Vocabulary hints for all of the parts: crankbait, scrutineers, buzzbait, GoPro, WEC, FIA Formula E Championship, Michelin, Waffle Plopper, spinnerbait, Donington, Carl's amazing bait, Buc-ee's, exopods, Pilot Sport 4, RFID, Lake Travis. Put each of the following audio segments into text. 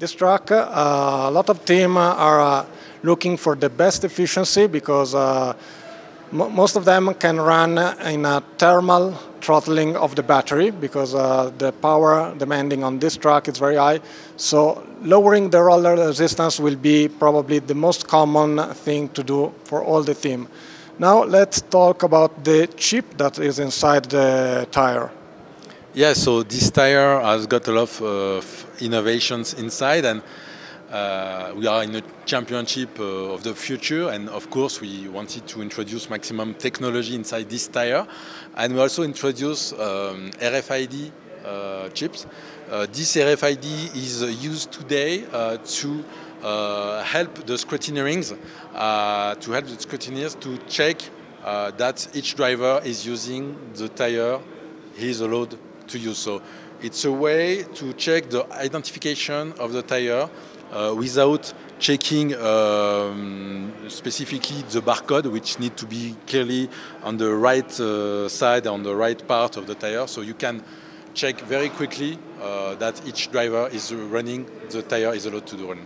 This track, a lot of teams are looking for the best efficiency because most of them can run in a thermal throttling of the battery because the power demanding on this track is very high. So lowering the roller resistance will be probably the most common thing to do for all the team. Now let's talk about the chip that is inside the tire. Yeah, so this tire has got a lot of innovations inside, and we are in a championship of the future, and of course we wanted to introduce maximum technology inside this tire, and we also introduced RFID chips. This RFID is used today to help the scrutineers to check that each driver is using the tire he is allowed to use. So it's a way to check the identification of the tire without checking specifically the barcode, which need to be clearly on the right side, on the right part of the tire. So you can check very quickly that each driver is running, the tire is allowed to run.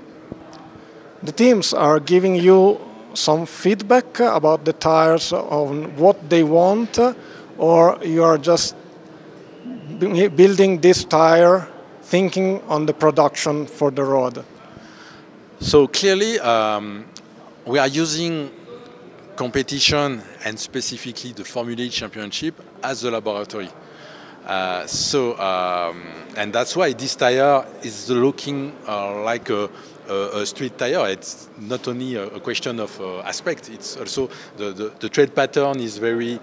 The teams are giving you some feedback about the tires, on what they want, or you are just building this tire thinking on the production for the road? So clearly we are using competition and specifically the Formula E Championship as a laboratory. And that's why this tire is looking like a street tire. It's not only a question of aspect, it's also the tread pattern is very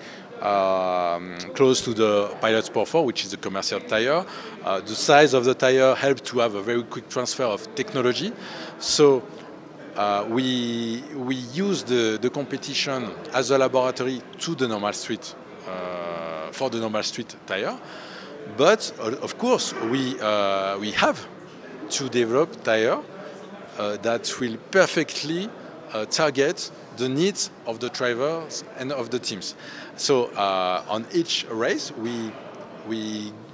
close to the Pilot Sport 4, which is the commercial tire. The size of the tire helped to have a very quick transfer of technology. So we use the competition as a laboratory to the normal street, for the normal street tire. But of course, we have to develop tire that will perfectly target the needs of the drivers and of the teams. So on each race, we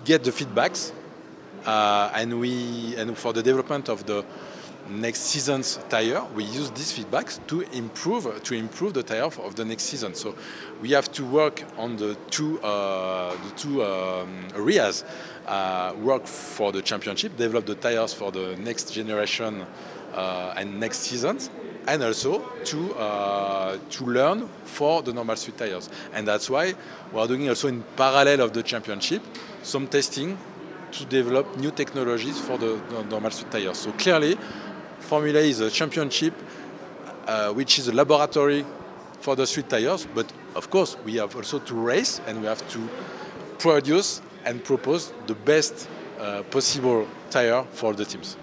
get the feedbacks, and for the development of the next season's tire, we use these feedbacks to improve the tire of the next season. So we have to work on the two areas: work for the championship, develop the tires for the next generation and next seasons, and also to learn for the normal street tires. And that's why we are doing also in parallel of the championship some testing to develop new technologies for the normal street tires. So clearly, Formula E is a championship which is a laboratory for the street tires, but of course we have also to race and we have to produce and propose the best possible tire for the teams.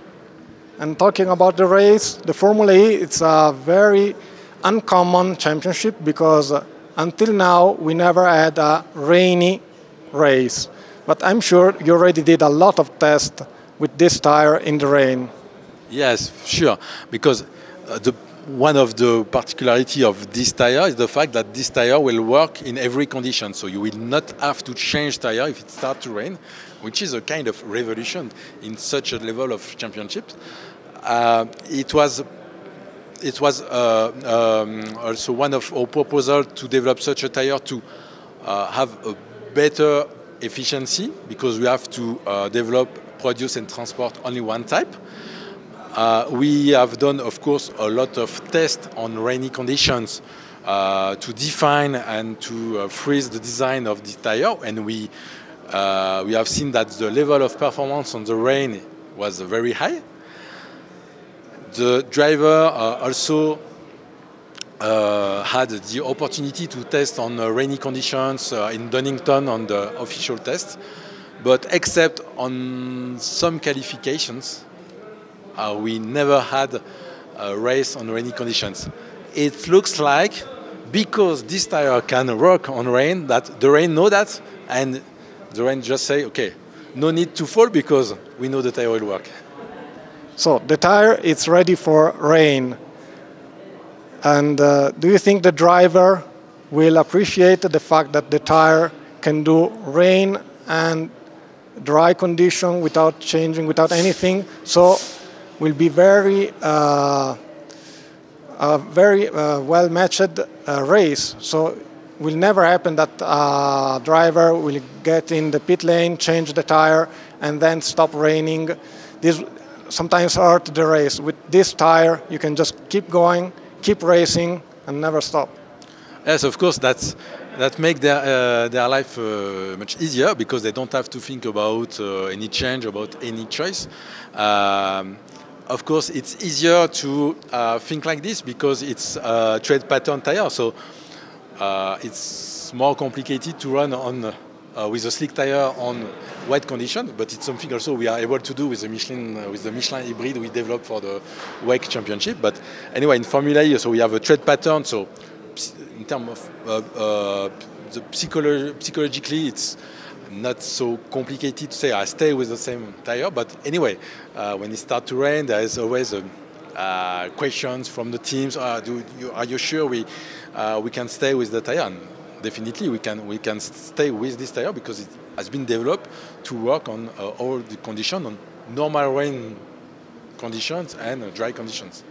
And talking about the race, the Formula E, it's a very uncommon championship because until now we never had a rainy race. But I'm sure you already did a lot of tests with this tire in the rain. Yes, sure, because one of the particularities of this tire is the fact that this tire will work in every condition. So you will not have to change tire if it starts to rain, which is a kind of revolution in such a level of championships. It was also one of our proposals to develop such a tire to have a better efficiency, because we have to develop, produce and transport only one type. We have done, of course, a lot of tests on rainy conditions to define and to freeze the design of the tire, and we have seen that the level of performance on the rain was very high. The driver also had the opportunity to test on rainy conditions in Donington on the official test, but except on some qualifications, we never had a race on rainy conditions. It looks like, because this tire can work on rain, that the rain knows that, and the rain just say, okay, no need to fall because we know the tire will work. So the tire is ready for rain. And do you think the driver will appreciate the fact that the tire can do rain and dry condition without changing, without anything? So will be a very well matched race. So it will never happen that a driver will get in the pit lane, change the tire, and then stop raining. This sometimes hurt the race. With this tire, you can just keep going, keep racing, and never stop. Yes, of course, that makes their life much easier, because they don't have to think about any change, about any choice. Of course, it's easier to think like this because it's a tread pattern tire, so it's more complicated to run on with a slick tire on wet conditions, but it's something also we are able to do with the Michelin hybrid we developed for the WEC championship. But anyway, in Formula E, so we have a tread pattern, so in terms of the psychologically, it's not so complicated to say I stay with the same tire. But anyway, when it starts to rain, there is always a questions from the teams. Are you sure we can stay with the tire? And definitely, we can stay with this tire because it has been developed to work on all the conditions, on normal rain conditions and dry conditions.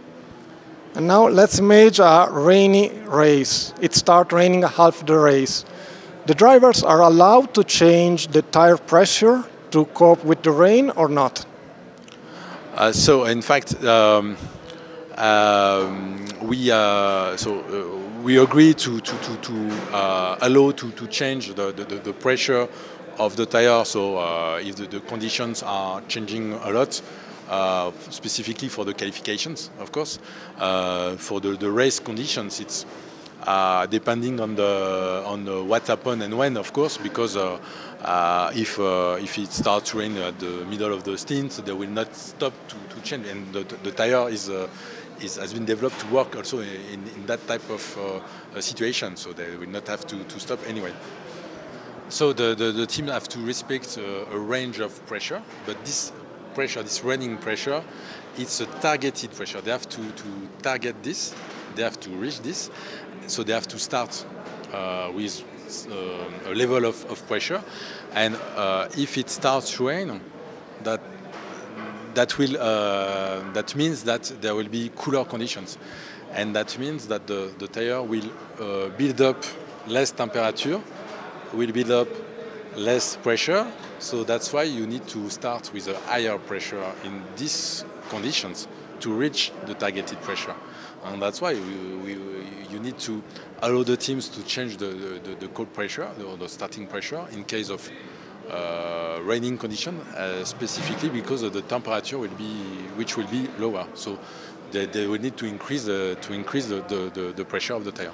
And now let's imagine a rainy race. It starts raining half the race. The drivers are allowed to change the tire pressure to cope with the rain or not? So in fact, we agree to allow to change the pressure of the tire. So if the conditions are changing a lot, specifically for the qualifications, of course, for the race conditions, it's depending on what happened and when, of course, because if it starts raining at the middle of the stint, they will not stop to change. And the tire has been developed to work also in that type of situation, so they will not have to stop anyway. So the team have to respect a range of pressure, but this pressure, this running pressure, it's a targeted pressure. They have to target this, they have to reach this, so they have to start with a level of pressure, and if it starts to rain, that means that there will be cooler conditions, and that means that the tire will build up less temperature, will build up less pressure. So that's why you need to start with a higher pressure in these conditions to reach the targeted pressure. And that's why you need to allow the teams to change the cold pressure or the starting pressure in case of raining condition, specifically because of the temperature which will be lower. So they will need to increase the pressure of the tire.